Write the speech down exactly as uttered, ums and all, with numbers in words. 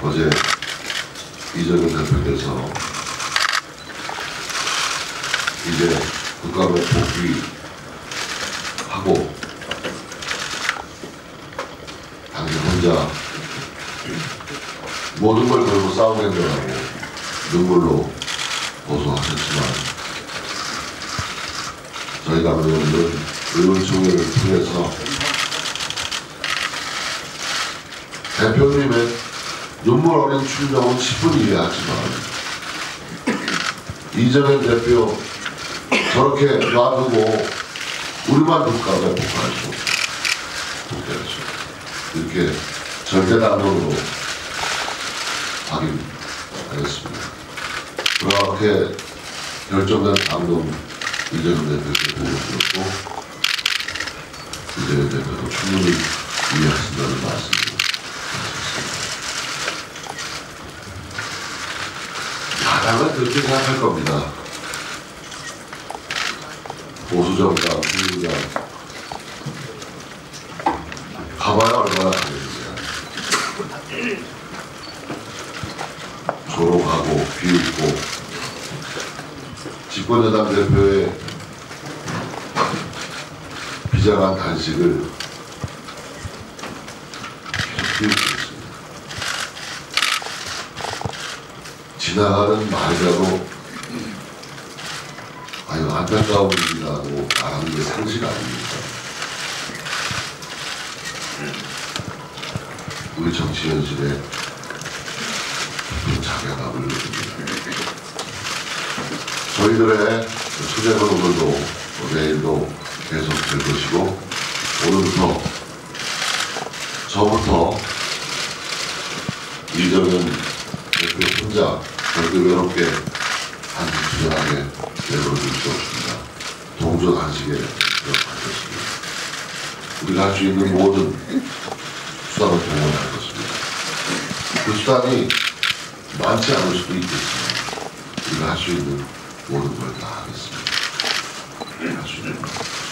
어제 이정현 대표께서 이제 국감에 복귀하고 당신 혼자 모든 걸 걸고 싸우겠느라고 눈물로 고소하셨지만, 저희 당원들은 의원총회를 통해서 대표님의 눈물 어린 출정은 십 분 이내에 하지만 이정현 대표 저렇게 놔두고 우리만 국감에 복귀하시고 이렇게 절대 당론으로 확인하겠습니다. 그렇게 결정된 당론 이정현 대표께 보고드렸고, 이정현 대표도 충분히 이해하신다는 말씀입니다. 야당은 그렇게 생각할 겁니다. 보수정당, 민주당 가봐야 얼마나 다르냐. 조롱하고 비웃고 집권여당 대표의 비장한 단식을 계속 비웃고 있습니다. 지나가는 말이라도 아유 안타까운 일이라고 말하는 게 상식 아닙니까? 우리 정치 현실에 자괴감을 저희들의 수제는 오늘도 내일도 계속 될 것이고, 오늘부터 저부터 이정현 대표 혼자 절대 외롭게 한주전하게 내버려둘 수 없습니다. 동조 단식에 들어가겠습니다. 우리가 할 수 있는 모든 수단을 동원할 것입니다. 그 수단이 많지 않을 수도 있겠지만 우리가 할 수 있는 모든 걸 다 하겠습니다. 할 수 있는